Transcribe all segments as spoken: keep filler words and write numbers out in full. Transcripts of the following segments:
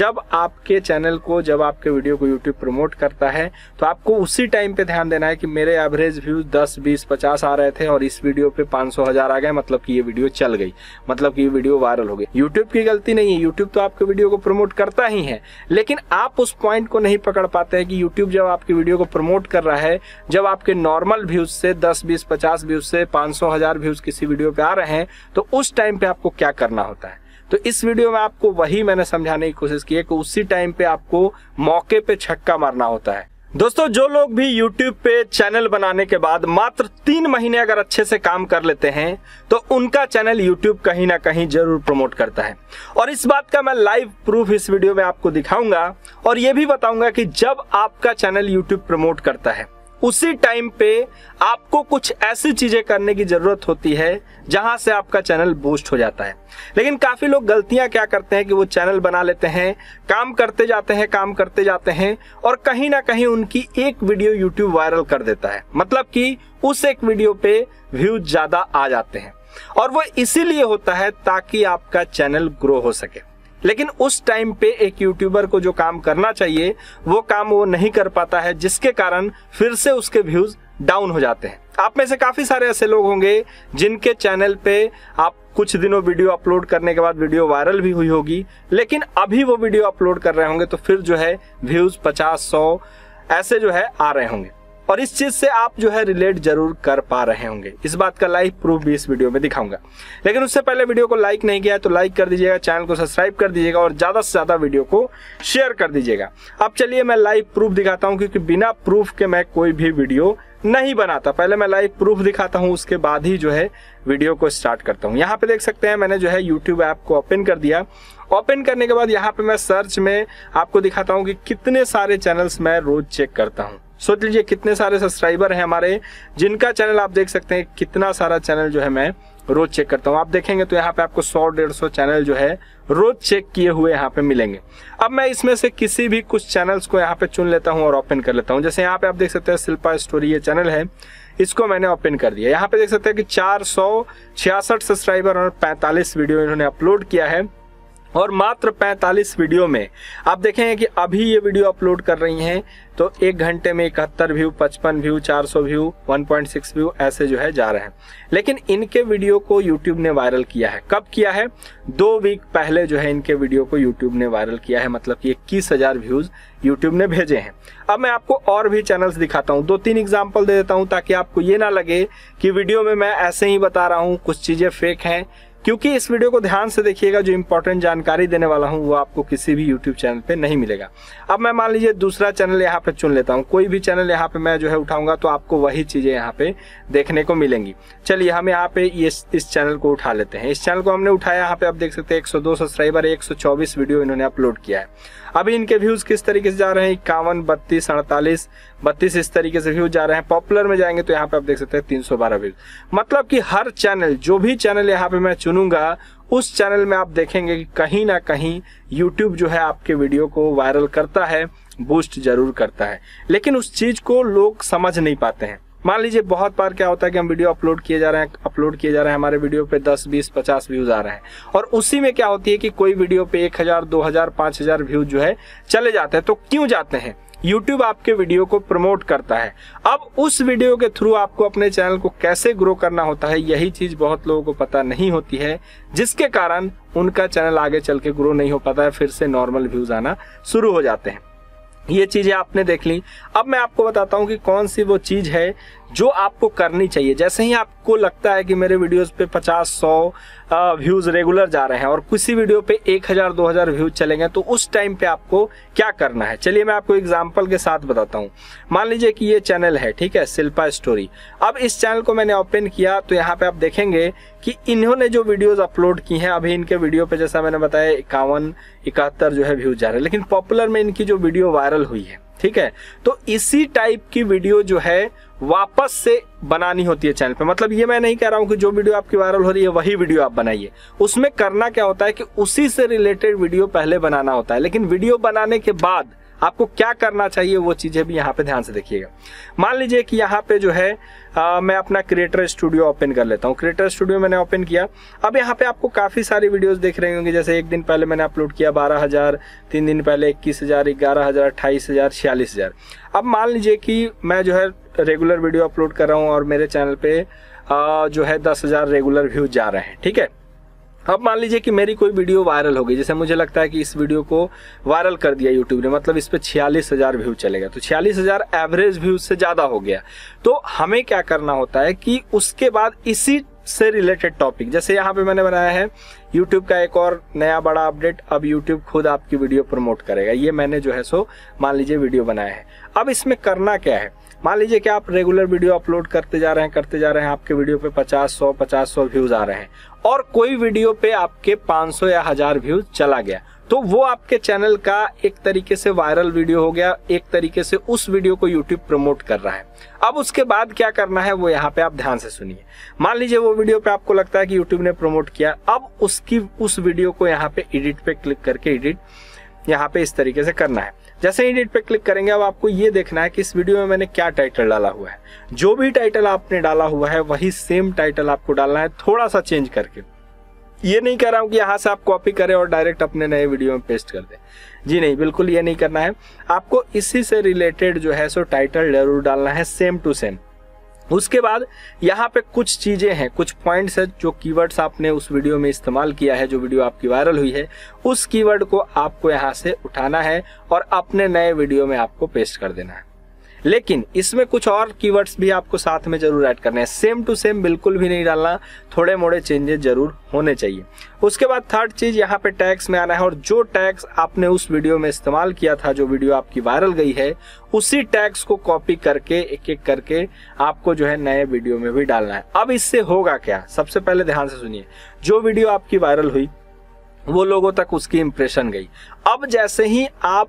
जब आपके चैनल को, जब आपके वीडियो को यूट्यूब प्रमोट करता है तो आपको उसी टाइम पे ध्यान देना है कि मेरे एवरेज व्यूज दस, बीस, पचास आ रहे थे और इस वीडियो पे पाँच सौ, हज़ार आ गए, मतलब कि ये वीडियो चल गई, मतलब कि ये वीडियो वायरल हो गई। यूट्यूब की गलती नहीं है, यूट्यूब तो आपके वीडियो को प्रमोट करता ही है, लेकिन आप उस पॉइंट को नहीं पकड़ पाते हैं कि यूट्यूब जब आपकी वीडियो को प्रमोट कर रहा है, जब आपके नॉर्मल व्यूज से दस, बीस, पचास व्यूज से पाँच सौ, हज़ार व्यूज किसी वीडियो पे आ रहे हैं तो उस टाइम पे आपको क्या करना होता है। तो इस वीडियो में आपको वही मैंने समझाने की कोशिश की है कि उसी टाइम पे आपको मौके पे छक्का मारना होता है। दोस्तों, जो लोग भी YouTube पे चैनल बनाने के बाद मात्र तीन महीने अगर अच्छे से काम कर लेते हैं तो उनका चैनल YouTube कहीं ना कहीं जरूर प्रमोट करता है, और इस बात का मैं लाइव प्रूफ इस वीडियो में आपको दिखाऊंगा और ये भी बताऊंगा कि जब आपका चैनल YouTube प्रमोट करता है उसी टाइम पे आपको कुछ ऐसी चीजें करने की जरूरत होती है जहां से आपका चैनल बूस्ट हो जाता है। लेकिन काफी लोग गलतियां क्या करते हैं कि वो चैनल बना लेते हैं, काम करते जाते हैं काम करते जाते हैं और कहीं ना कहीं उनकी एक वीडियो यूट्यूब वायरल कर देता है, मतलब कि उस एक वीडियो पे व्यूज ज्यादा आ जाते हैं, और वो इसीलिए होता है ताकि आपका चैनल ग्रो हो सके। लेकिन उस टाइम पे एक यूट्यूबर को जो काम करना चाहिए वो काम वो नहीं कर पाता है, जिसके कारण फिर से उसके व्यूज डाउन हो जाते हैं। आप में से काफी सारे ऐसे लोग होंगे जिनके चैनल पे आप कुछ दिनों वीडियो अपलोड करने के बाद वीडियो वायरल भी हुई होगी, लेकिन अभी वो वीडियो अपलोड कर रहे होंगे तो फिर जो है व्यूज पचास, सौ ऐसे जो है आ रहे होंगे, और इस चीज से आप जो है रिलेट जरूर कर पा रहे होंगे। इस बात का लाइव प्रूफ भी इस वीडियो में दिखाऊंगा, लेकिन उससे पहले वीडियो को लाइक नहीं किया है तो लाइक कर दीजिएगा, चैनल को सब्सक्राइब कर दीजिएगा और ज्यादा से ज्यादा वीडियो को शेयर कर दीजिएगा। अब चलिए मैं लाइव प्रूफ दिखाता हूं, क्योंकि बिना प्रूफ के मैं कोई भी वीडियो नहीं बनाता। पहले मैं लाइव प्रूफ दिखाता हूं, उसके बाद ही जो है वीडियो को स्टार्ट करता हूं। यहाँ पे देख सकते हैं मैंने जो है यूट्यूब ऐप को ओपन कर दिया। ओपन करने के बाद यहाँ पे मैं सर्च में आपको दिखाता हूँ कि कितने सारे चैनल्स मैं रोज चेक करता हूँ। सोच लीजिए कितने सारे सब्सक्राइबर हैं हमारे, जिनका चैनल आप देख सकते हैं कितना सारा चैनल जो है मैं रोज चेक करता हूँ। आप देखेंगे तो यहाँ पे आपको सौ, डेढ़ सौ चैनल जो है रोज चेक किए हुए यहाँ पे मिलेंगे। अब मैं इसमें से किसी भी कुछ चैनल्स को यहाँ पे चुन लेता हूँ और ओपन कर लेता हूँ। जैसे यहाँ पे आप देख सकते हैं शिल्पा स्टोरी ये चैनल है, इसको मैंने ओपन कर दिया। यहाँ पे देख सकते हैं कि चार सौ छियासठ सब्सक्राइबर और पैंतालीस वीडियो इन्होंने अपलोड किया है, और मात्र पैंतालीस वीडियो में आप देखेंगे कि अभी ये वीडियो अपलोड कर रही हैं तो एक घंटे में इकहत्तर व्यू, पचपन व्यू, चार सौ व्यू, एक पॉइंट छह व्यू ऐसे जो है जा रहे हैं। लेकिन इनके वीडियो को यूट्यूब ने वायरल किया है, कब किया है? दो वीक पहले जो है इनके वीडियो को यूट्यूब ने वायरल किया है, मतलब कि इक्कीस हजार व्यूज यूट्यूब ने भेजे हैं। अब मैं आपको और भी चैनल्स दिखाता हूँ, दो तीन एग्जाम्पल दे देता हूँ ताकि आपको ये ना लगे कि वीडियो में मैं ऐसे ही बता रहा हूँ, कुछ चीजें फेक हैं, क्योंकि इस वीडियो को ध्यान से देखिएगा। जो इम्पोर्टेंट जानकारी देने वाला हूं वो आपको किसी भी यूट्यूब चैनल पे नहीं मिलेगा। अब मैं मान लीजिए दूसरा चैनल यहाँ पे चुन लेता हूं, कोई भी चैनल यहाँ पे मैं जो है उठाऊंगा तो आपको वही चीजें यहाँ पे देखने को मिलेंगी। चलिए हम यहाँ पे इस, इस चैनल को उठा लेते हैं। इस चैनल को हमने उठाया, यहाँ पे आप देख सकते हैं एक सौ दो सब्सक्राइबर, एक सौ चौबीस वीडियो इन्होंने अपलोड किया है। अभी इनके व्यूज किस तरीके से जा रहे हैं, इक्यावन, बत्तीस, अड़तालीस, बत्तीस इस तरीके से व्यूज जा रहे हैं। पॉपुलर में जाएंगे तो यहाँ पे आप देख सकते हैं तीन सौ बारह व्यूज, मतलब कि हर चैनल, जो भी चैनल यहाँ पे मैं चुनूंगा उस चैनल में आप देखेंगे कि कहीं ना कहीं YouTube जो है आपके वीडियो को वायरल करता है, बूस्ट जरूर करता है, लेकिन उस चीज को लोग समझ नहीं पाते हैं। मान लीजिए बहुत बार क्या होता है कि हम वीडियो अपलोड किए जा रहे हैं अपलोड किए जा रहे हैं हमारे वीडियो पे दस, बीस, पचास व्यूज आ रहे हैं, और उसी में क्या होती है कि कोई वीडियो पे एक हज़ार, दो हज़ार, पाँच हज़ार व्यूज जो है चले जाते हैं। तो क्यों जाते हैं? YouTube आपके वीडियो को प्रमोट करता है। अब उस वीडियो के थ्रू आपको अपने चैनल को कैसे ग्रो करना होता है, यही चीज बहुत लोगों को पता नहीं होती है, जिसके कारण उनका चैनल आगे चल के ग्रो नहीं हो पाता है, फिर से नॉर्मल व्यूज आना शुरू हो जाते हैं। ये चीजें आपने देख ली। अब मैं आपको बताता हूँ कि कौन सी वो चीज है जो आपको करनी चाहिए। जैसे ही आपको लगता है कि मेरे वीडियोस पे पचास, सौ व्यूज रेगुलर जा रहे हैं और किसी वीडियो पे एक हज़ार, दो हज़ार व्यूज चलेंगे तो उस टाइम पे आपको क्या करना है, चलिए मैं आपको एग्जांपल के साथ बताता हूँ। मान लीजिए कि ये चैनल है, ठीक है, शिल्पा स्टोरी। अब इस चैनल को मैंने ओपन किया तो यहाँ पे आप देखेंगे कि इन्होंने जो वीडियोज अपलोड की हैं, अभी इनके वीडियो पे जैसा मैंने बताया इक्यावन, इकहत्तर जो है व्यूज जा रहे हैं, लेकिन पॉपुलर में इनकी जो वीडियो वायरल हुई है, ठीक है, तो इसी टाइप की वीडियो जो है वापस से बनानी होती है चैनल पे। मतलब ये मैं नहीं कह रहा हूँ कि जो वीडियो आपकी वायरल हो रही है वही वीडियो आप बनाइए, उसमें करना क्या होता है कि उसी से रिलेटेड वीडियो पहले बनाना होता है, लेकिन वीडियो बनाने के बाद आपको क्या करना चाहिए वो चीजें भी यहाँ पे ध्यान से देखिएगा। मान लीजिए कि यहाँ पे जो है आ, मैं अपना क्रिएटर स्टूडियो ओपन कर लेता हूँ। क्रिएटर स्टूडियो मैंने ओपन किया। अब यहाँ पे आपको काफी सारी वीडियोस देख रहे होंगे, जैसे एक दिन पहले मैंने अपलोड किया बारह हजार, तीन दिन पहले इक्कीस हजार, ग्यारह हजार, अट्ठाईस हजार, छियालीस हजार। अब मान लीजिए कि मैं जो है रेगुलर वीडियो अपलोड कर रहा हूँ और मेरे चैनल पे आ, जो है दस हजार रेगुलर व्यूज जा रहे हैं, ठीक है। अब मान लीजिए कि मेरी कोई वीडियो वायरल हो गई, जैसे मुझे लगता है कि इस वीडियो को वायरल कर दिया यूट्यूब ने, मतलब इस पर छियालीस हजार व्यू चलेगा, तो छियालीस हजार एवरेज व्यूज से ज़्यादा हो गया। तो हमें क्या करना होता है कि उसके बाद इसी से रिलेटेड टॉपिक, जैसे यहाँ पे मैंने बनाया है YouTube का एक और नया बड़ा अपडेट, अब YouTube खुद आपकी वीडियो प्रमोट करेगा। ये मैंने जो है सो मान लीजिए वीडियो बनाया है। अब इसमें करना क्या है, मान लीजिए कि आप रेगुलर वीडियो अपलोड करते जा रहे हैं करते जा रहे हैं आपके वीडियो पे पचास सौ व्यूज आ रहे हैं और कोई वीडियो पे आपके पाँच सौ या हजार व्यूज चला गया, तो वो आपके चैनल का एक तरीके से वायरल वीडियो हो गया, एक तरीके से उस वीडियो को YouTube प्रमोट कर रहा है। अब उसके बाद क्या करना है वो यहाँ पे आप ध्यान से सुनिए। मान लीजिए वो वीडियो पे आपको लगता है कि YouTube ने प्रमोट किया, अब उसकी उस वीडियो को यहाँ पे एडिट पे क्लिक करके एडिट यहाँ पे इस तरीके से करना है। जैसे एडिट पे क्लिक करेंगे, अब आपको ये देखना है कि इस वीडियो में मैंने क्या टाइटल डाला हुआ है। जो भी टाइटल आपने डाला हुआ है वही सेम टाइटल आपको डालना है, थोड़ा सा चेंज करके। ये नहीं कह रहा हूं कि यहाँ से आप कॉपी करें और डायरेक्ट अपने नए वीडियो में पेस्ट कर दें, जी नहीं, बिल्कुल ये नहीं करना है। आपको इसी से रिलेटेड जो है सो टाइटल जरूर डालना है, सेम टू सेम। उसके बाद यहाँ पे कुछ चीज़ें हैं, कुछ पॉइंट्स हैं, जो कीवर्ड्स आपने उस वीडियो में इस्तेमाल किया है, जो वीडियो आपकी वायरल हुई है, उस कीवर्ड को आपको यहाँ से उठाना है और अपने नए वीडियो में आपको पेस्ट कर देना है। लेकिन इसमें कुछ और कीवर्ड्स भी आपको साथ में जरूर ऐड करने हैं, सेम टू सेम बिल्कुल भी नहीं डालना, थोड़े मोड़े चेंजेस जरूर होने चाहिए। उसके बाद थर्ड चीज़ यहाँ पे टैग्स में आना है, और जो टैग्स आपने उस वीडियो में इस्तेमाल किया था, जो वीडियो आपकी वायरल गई है, उसी टैग्स को कॉपी करके एक एक करके आपको जो है नए वीडियो में भी डालना है। अब इससे होगा क्या, सबसे पहले ध्यान से सुनिए, जो वीडियो आपकी वायरल हुई वो लोगों तक उसकी इम्प्रेशन गई। अब जैसे ही आप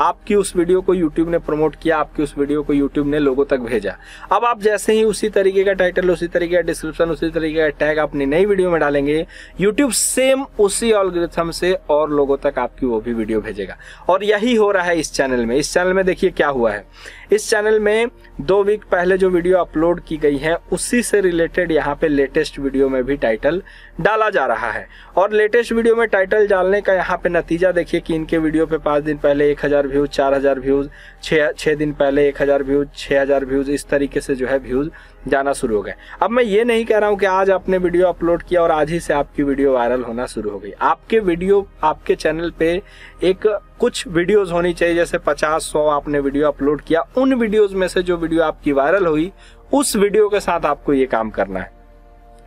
आपकी उस वीडियो को YouTube ने प्रमोट किया, आपकी उस वीडियो को YouTube ने लोगों तक भेजा, अब आप जैसे ही उसी तरीके का टाइटल, उसी तरीके का डिस्क्रिप्शन, उसी तरीके का टैग अपनी नई वीडियो में डालेंगे, YouTube सेम उसी एल्गोरिथम से और लोगों तक आपकी वो भी वीडियो भेजेगा। और यही हो रहा है इस चैनल में। इस चैनल में देखिए क्या हुआ है, इस चैनल में दो वीक पहले जो वीडियो अपलोड की गई है उसी से रिलेटेड यहाँ पे लेटेस्ट वीडियो में भी टाइटल डाला जा रहा है। और लेटेस्ट वीडियो में टाइटल डालने का यहाँ पे नतीजा देखिए कि इनके वीडियो पे पाँच दिन पहले एक हजार व्यूज, चार हजार व्यूज, छः दिन पहले एक हजार व्यूज, छः हजार व्यूज, इस तरीके से जो है व्यूज जाना शुरू हो गए। अब मैं ये नहीं कह रहा हूँ कि आज आपने वीडियो अपलोड किया और आज ही से आपकी वीडियो वायरल होना शुरू हो गई। आपके वीडियो आपके चैनल पे एक कुछ वीडियोस होनी चाहिए, जैसे पचास सौ आपने वीडियो अपलोड किया, उन वीडियोस में से जो वीडियो आपकी वायरल हुई उस वीडियो के साथ आपको ये काम करना है।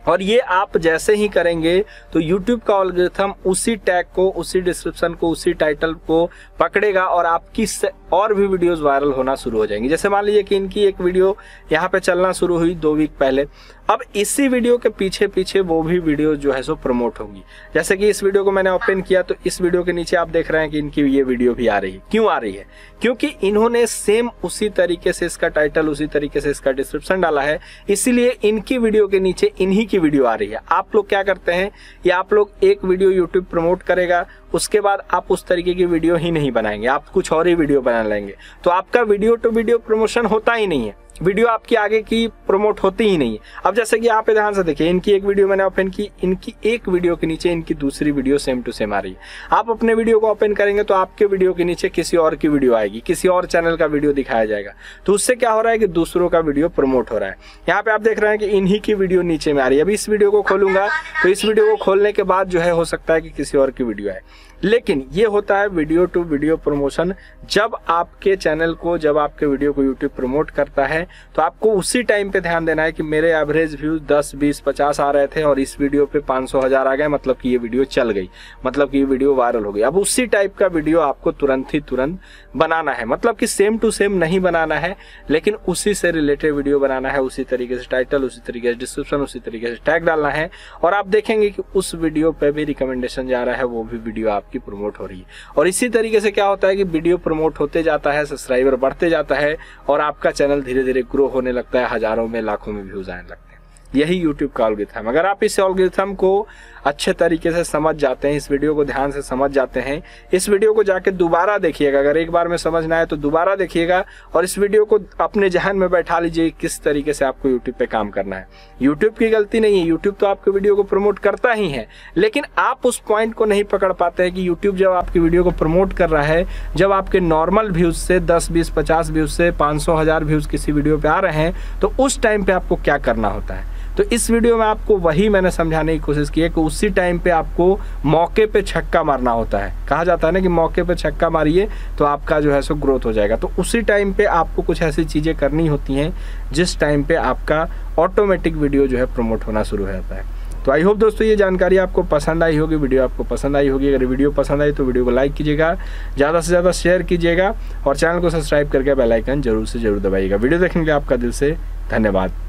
और ये आप जैसे ही करेंगे तो YouTube का एल्गोरिथम उसी टैग को, उसी डिस्क्रिप्शन को, उसी टाइटल को पकड़ेगा और आपकी और भी वीडियोस वायरल होना शुरू हो जाएंगी। जैसे मान लीजिए कि इनकी एक वीडियो यहाँ पे चलना शुरू हुई दो वीक पहले, अब इसी वीडियो के पीछे पीछे वो भी वीडियो जो है सो प्रमोट होगी। जैसे कि इस वीडियो को मैंने ओपन किया तो इस वीडियो के नीचे आप देख रहे हैं कि इनकी ये वीडियो भी आ रही है। क्यों आ रही है? क्योंकि इन्होंने सेम उसी तरीके से इसका टाइटल, उसी तरीके से इसका डिस्क्रिप्शन डाला है, इसीलिए इनकी वीडियो के नीचे इन्हीं की वीडियो आ रही है। आप लोग क्या करते हैं या आप लोग एक वीडियो यूट्यूब प्रमोट करेगा, उसके बाद आप उस तरीके की वीडियो ही नहीं बनाएंगे, आप कुछ और ही वीडियो बना लेंगे, तो आपका वीडियो टू वीडियो प्रमोशन होता ही नहीं है, वीडियो आपकी आगे की प्रमोट होती ही नहीं है। अब जैसे कि यहाँ पे ध्यान से देखिए, इनकी एक वीडियो मैंने ओपन की, इनकी एक वीडियो के नीचे इनकी दूसरी वीडियो सेम टू सेम आ रही है। आप अपने वीडियो को ओपन करेंगे तो आपके वीडियो के नीचे किसी और की वीडियो आएगी, किसी और चैनल का वीडियो दिखाया जाएगा, तो उससे क्या हो रहा है कि दूसरों का वीडियो प्रमोट हो रहा है। यहाँ पे आप देख रहे हैं कि इन्हीं की वीडियो नीचे में आ रही है। अभी इस वीडियो को खोलूंगा तो इस वीडियो को खोलने के बाद जो है हो सकता है कि किसी और की वीडियो आए, लेकिन ये होता है वीडियो टू वीडियो प्रमोशन। जब आपके चैनल को, जब आपके वीडियो को यूट्यूब प्रमोट करता है तो आपको उसी टाइम पे ध्यान देना है कि मेरे एवरेज व्यूज दस, बीस, पचास आ रहे थे और इस वीडियो पे पाँच सौ, हज़ार आ गए, मतलब कि ये वीडियो चल गई, मतलब कि ये वीडियो वायरल हो गई। अब उसी टाइप का वीडियो आपको तुरंत ही तुरंत बनाना है, मतलब कि सेम टू सेम नहीं बनाना है, लेकिन उसी से रिलेटेड वीडियो बनाना है, उसी तरीके से टाइटल, उसी तरीके से डिस्क्रिप्शन, उसी तरीके से टैग डालना है। और आप देखेंगे कि उस वीडियो पर भी रिकमेंडेशन जा रहा है, वो भी वीडियो की प्रमोट हो रही है। और इसी तरीके से क्या होता है कि वीडियो प्रमोट होते जाता है, सब्सक्राइबर बढ़ते जाता है और आपका चैनल धीरे धीरे ग्रो होने लगता है, हजारों में, लाखों में व्यूज आने लगते हैं। यही YouTube का एल्गोरिथम। अगर आप इस एल्गोरिथम को अच्छे तरीके से समझ जाते हैं, इस वीडियो को ध्यान से समझ जाते हैं, इस वीडियो को जाके दोबारा देखिएगा, अगर एक बार में समझ ना आए तो दोबारा देखिएगा और इस वीडियो को अपने जहन में बैठा लीजिए किस तरीके से आपको YouTube पे काम करना है। YouTube की गलती नहीं है, YouTube तो आपके वीडियो को प्रमोट करता ही है, लेकिन आप उस पॉइंट को नहीं पकड़ पाते हैं कि YouTube जब आपकी वीडियो को प्रमोट कर रहा है, जब आपके नॉर्मल व्यूज से दस बीस पचास व्यूज से पाँच सौ हजार व्यूज किसी वीडियो पे आ रहे हैं तो उस टाइम पे आपको क्या करना होता है। तो इस वीडियो में आपको वही मैंने समझाने की कोशिश की है कि उसी टाइम पे आपको मौके पे छक्का मारना होता है। कहा जाता है ना कि मौके पे छक्का मारिए तो आपका जो है सो ग्रोथ हो जाएगा। तो उसी टाइम पे आपको कुछ ऐसी चीज़ें करनी होती हैं जिस टाइम पे आपका ऑटोमेटिक वीडियो जो है प्रमोट होना शुरू हो जाता है। तो आई होप दोस्तों ये जानकारी आपको पसंद आई होगी, वीडियो आपको पसंद आई होगी। अगर वीडियो पसंद आई तो वीडियो को लाइक कीजिएगा, ज़्यादा से ज़्यादा शेयर कीजिएगा और चैनल को सब्सक्राइब करके बेल आइकन जरूर से जरूर दबाइएगा। वीडियो देखने के लिए आपका दिल से धन्यवाद।